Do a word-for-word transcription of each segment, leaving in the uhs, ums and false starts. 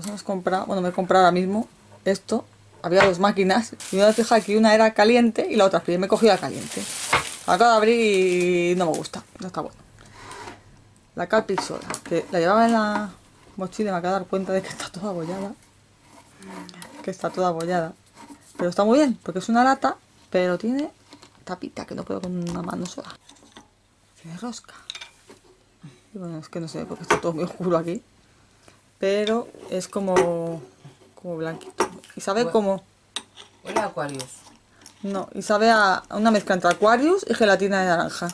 nos hemos comprado, bueno, me he comprado ahora mismo esto. Había dos máquinas y me he fijado que una era caliente y la otra fría. Me he cogido la caliente. La acabo de abrir y no me gusta, no está bueno. La calpixola, que la llevaba en la mochila y me acabo de dar cuenta de que está toda abollada. Que está toda abollada. Pero está muy bien, porque es una lata, pero tiene tapita, que no puedo con una mano sola. Tiene rosca. Y bueno, es que no sé, porque está todo muy oscuro aquí. Pero es como, como blanquito. Y sabe bueno, como... Huele a Aquarius. No, y sabe a una mezcla entre Aquarius y gelatina de naranja.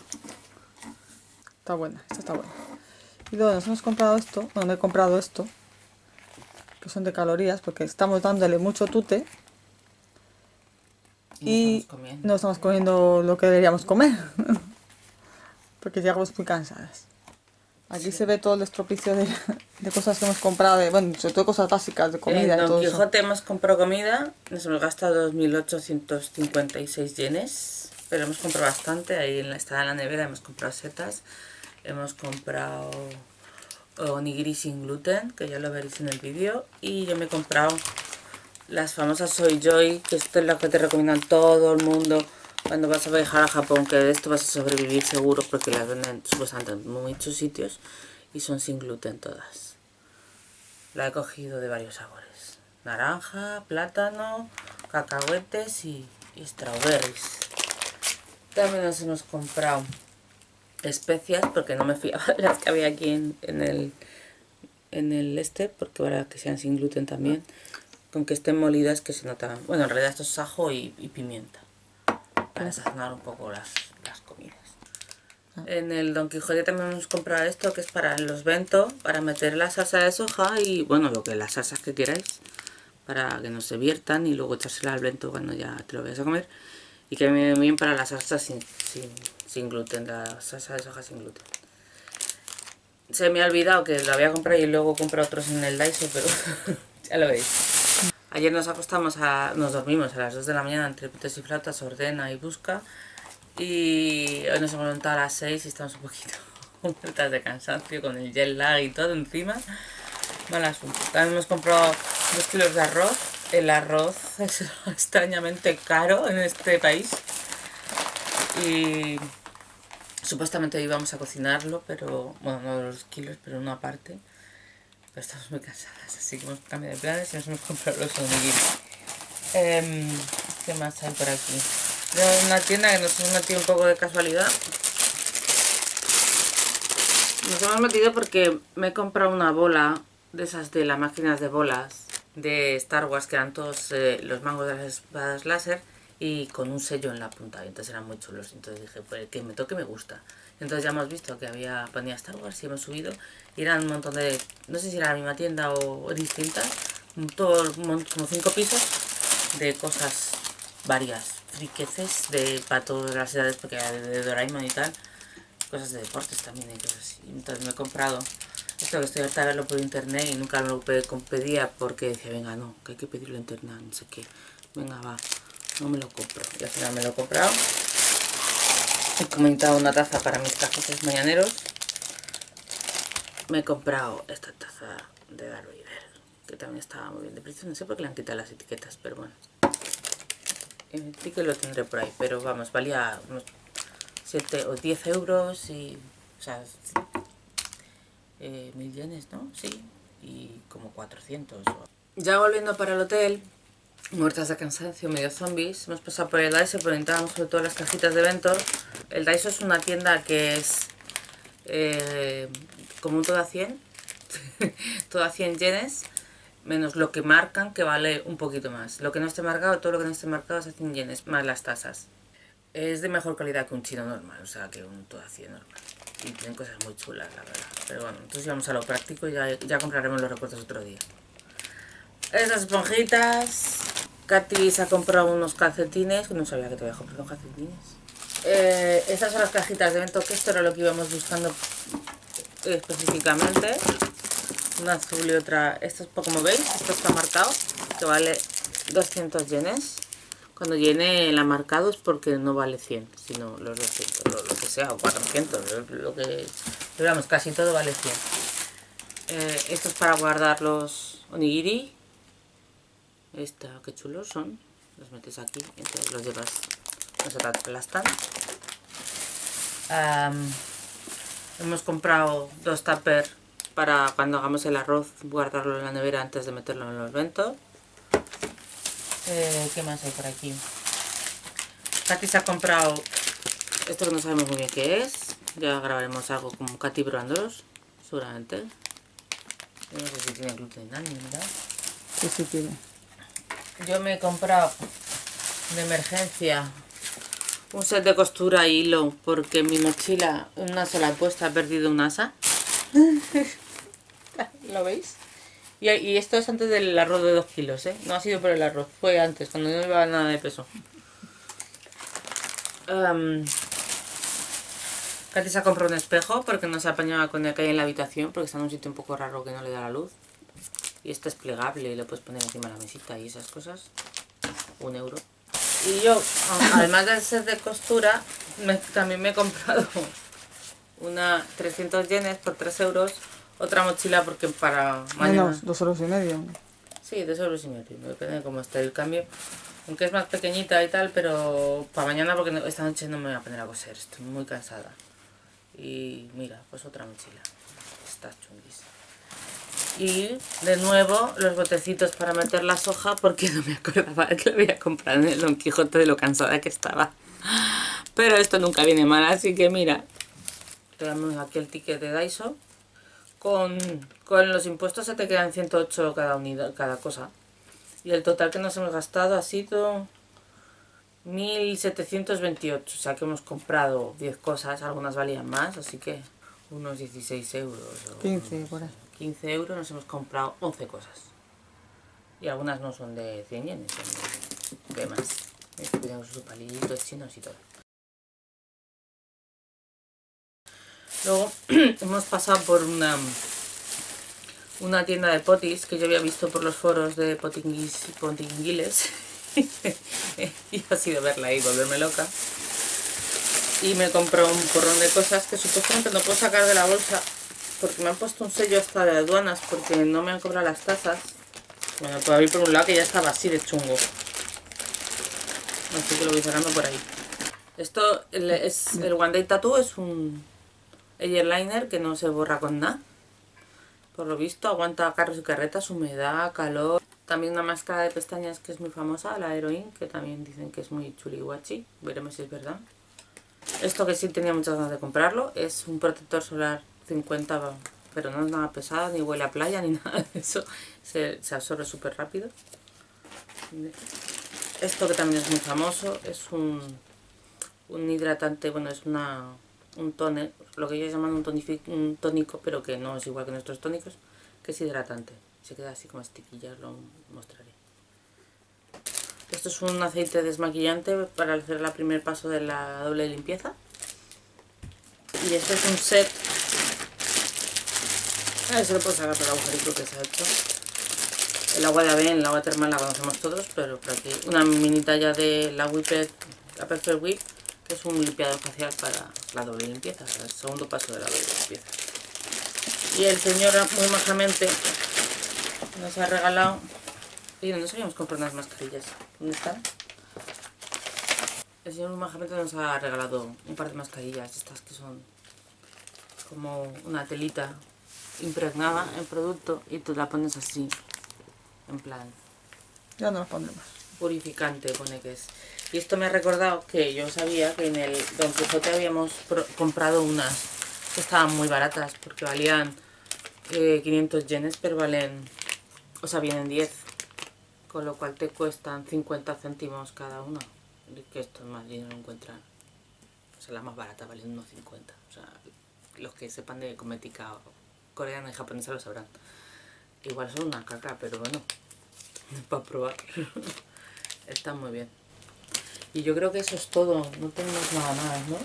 Está buena, esta está buena. Y luego nos hemos comprado esto, bueno, me he comprado esto, que son de calorías, porque estamos dándole mucho tute. Y, y no estamos comiendo lo que deberíamos comer. Porque llegamos muy cansadas. Aquí sí. Se ve todo el estropicio de, de cosas que hemos comprado, de, bueno, sobre todo cosas básicas de comida. En Don Quijote hemos comprado comida, nos hemos gastado dos mil ochocientos cincuenta y seis yenes, pero hemos comprado bastante, ahí está en la nevera, hemos comprado setas, hemos comprado onigiri sin gluten, que ya lo veréis en el vídeo, y yo me he comprado las famosas Soy Joy, que esto es lo que te recomiendan todo el mundo cuando vas a viajar a Japón, que de esto vas a sobrevivir seguro, porque las venden supuestamente en muchos sitios y son sin gluten todas. La he cogido de varios sabores: naranja, plátano, cacahuetes y, y strawberries. También nos hemos comprado especias, porque no me fiaba de las que había aquí en, en el en el este, porque para que sean sin gluten también, con que estén molidas, que se notan. Bueno, en realidad esto es ajo y, y pimienta, para sazonar un poco las, las comidas. Ah. En el Don Quijote también hemos comprado esto, que es para los bento, para meter la salsa de soja y, bueno, lo que las salsas que queráis, para que no se viertan, y luego echársela al bento cuando ya te lo vayas a comer. Y que me bien para las salsas sin, sin, sin gluten, la salsa de soja sin gluten. Se me ha olvidado que lo había comprado y luego compré otros en el Daiso, pero ya lo veis. Ayer nos acostamos, a, nos dormimos a las dos de la mañana entre pitos y flautas, ordena y busca. Y hoy nos hemos levantado a las seis y estamos un poquito muertas de cansancio con el jet lag y todo encima. Mal asunto. También hemos comprado dos kilos de arroz. El arroz es extrañamente caro en este país. Y supuestamente íbamos a cocinarlo, pero bueno, no dos kilos, pero una parte. Pero estamos muy cansadas, así que hemos cambiado de planes y nos hemos comprado los onigiris. Eh, ¿Qué más hay por aquí? De una tienda que nos hemos metido un poco de casualidad. Nos hemos metido porque me he comprado una bola de esas de las máquinas de bolas de Star Wars, que eran todos eh, los mangos de las espadas láser y con un sello en la punta, y entonces eran muy chulos. Entonces dije, pues el que me toque me gusta. Entonces ya hemos visto que había ponía Star Wars y hemos subido, y eran un montón de, no sé si era la misma tienda o, o distintas, todo, como cinco pisos de cosas varias, friqueces de para todas las edades, porque era de, de Doraemon y tal, cosas de deportes también y cosas así. Entonces me he comprado esto, que estoy harta de verlo por internet y nunca lo pedía porque decía, venga, no, que hay que pedirlo en internet, no sé qué, venga, va, no me lo compro, y al final me lo he comprado. He comentado una taza para mis cafés mañaneros. Me he comprado esta taza de Darth Vader, que también estaba muy bien de precio. No sé por qué le han quitado las etiquetas, pero bueno. El ticket lo tendré por ahí, pero vamos, valía unos siete o diez euros y... O sea, eh, mil yenes, ¿no? Sí, y como cuatrocientos. Ya volviendo para el hotel, muertas de cansancio, medio zombies, hemos pasado por el Daiso, por entrábamos sobre todo las cajitas de Ventor. El Daiso es una tienda que es eh, como un todo a cien, todo a cien yenes, menos lo que marcan, que vale un poquito más. Lo que no esté marcado, todo lo que no esté marcado es a cien yenes, más las tasas. Es de mejor calidad que un chino normal, o sea, que un todo a cien normal. Y tienen cosas muy chulas, la verdad. Pero bueno, entonces vamos a lo práctico y ya, ya compraremos los recuerdos otro día. Esas esponjitas. Katy se ha comprado unos calcetines, que no sabía que te había comprado calcetines. Eh, estas son las cajitas de evento, que esto era lo que íbamos buscando específicamente. Una azul y otra. Esto es, como veis, esto está marcado, que vale doscientos yenes. Cuando llene la marcado es porque no vale cien, sino los doscientos, lo, lo que sea, o cuatrocientos, lo, lo que... Digamos, casi todo vale cien. Eh, esto es para guardar los... onigiri. Esta, qué chulos son. Los metes aquí, entonces los llevas, no se te aplastan. Um, hemos comprado dos tuppers para cuando hagamos el arroz, guardarlo en la nevera antes de meterlo en el vento. Eh, ¿Qué más hay por aquí? Katy se ha comprado esto que no sabemos muy bien qué es. Ya grabaremos algo como Katy probándolos, seguramente. Yo no sé si tiene gluten, ¿no? Sí, sí tiene. Yo me he comprado de emergencia un set de costura y hilo porque mi mochila, una sola puesta, ha perdido un asa. ¿Lo veis? Y, y esto es antes del arroz de dos kilos, ¿eh? No ha sido por el arroz, fue antes, cuando no llevaba nada de peso. Um, Katy se ha comprado un espejo porque no se apañaba con el que hay en la habitación porque está en un sitio un poco raro que no le da la luz. Y este es plegable y lo puedes poner encima de la mesita y esas cosas. Un euro. Y yo, además del set de costura, me, también me he comprado una trescientos yenes por tres euros. Otra mochila porque para mañana... Menos, dos euros y medio. Sí, dos euros y medio. Depende de cómo esté el cambio. Aunque es más pequeñita y tal, pero para mañana porque no, esta noche no me voy a poner a coser. Estoy muy cansada. Y mira, pues otra mochila. Está chunguísima. Y de nuevo los botecitos para meter la soja porque no me acordaba que lo había comprado en el Don Quijote de lo cansada que estaba. Pero esto nunca viene mal, así que mira. Tenemos aquí el ticket de Daiso. Con, con los impuestos se te quedan ciento ocho cada unidad, cada cosa. Y el total que nos hemos gastado ha sido mil setecientos veintiocho. O sea que hemos comprado diez cosas, algunas valían más, así que unos dieciséis euros. O quince, por ahí. quince euros nos hemos comprado once cosas. Y algunas no son de cien yenes, son de más. Tenemos sus palillitos chinos y todo. Luego hemos pasado por una, una tienda de potis que yo había visto por los foros de potinguis, potinguiles. Y ha sido verla y volverme loca. Y me compró un porrón de cosas que supuestamente no puedo sacar de la bolsa. Porque me han puesto un sello hasta de aduanas porque no me han cobrado las tasas. Bueno, puedo abrir por un lado que ya estaba así de chungo. Así que lo voy sacando por ahí. Esto es el One Day Tattoo, es un eyeliner que no se borra con nada. Por lo visto aguanta carros y carretas, humedad, calor. También una máscara de pestañas que es muy famosa, la Heroin, que también dicen que es muy chuli guachi. Veremos si es verdad. Esto que sí tenía muchas ganas de comprarlo, es un protector solar cincuenta, pero no es nada pesada, ni huele a playa, ni nada de eso. Se, se absorbe súper rápido. Esto que también es muy famoso, es un, un hidratante, bueno, es una, un toner, lo que ellos llaman un, tonific, un tónico, pero que no es igual que nuestros tónicos, que es hidratante. Se queda así como estiquillas, lo mostraré. Esto es un aceite desmaquillante para hacer el primer paso de la doble limpieza. Y este es un set... Eh, se lo puedo sacar por el agujerito que se ha hecho. El agua de Aven, el agua termal la conocemos todos, pero por aquí una mini talla de la Whippet, la Perfect Whip, que es un limpiador facial para la doble limpieza, el segundo paso de la doble limpieza. Y el señor muy majamente nos ha regalado... Y no sabíamos comprar unas mascarillas. ¿Dónde están? El señor muy majamente nos ha regalado un par de mascarillas, estas que son como una telita impregnada en producto y tú la pones así, en plan... Ya no la pondremos. Purificante pone que es. Y esto me ha recordado que yo sabía que en el Don Quijote habíamos comprado unas que estaban muy baratas porque valían eh, quinientos yenes, pero valen... O sea, vienen diez, con lo cual te cuestan cincuenta céntimos cada uno. Y que esto en Madrid no lo encuentran. O sea, las más baratas valen uno cincuenta. O sea, los que sepan de cosmética coreana y japonesa lo sabrán. Igual son una caca, pero bueno, para probar. Están muy bien. Y yo creo que eso es todo. No tenemos nada más, ¿no?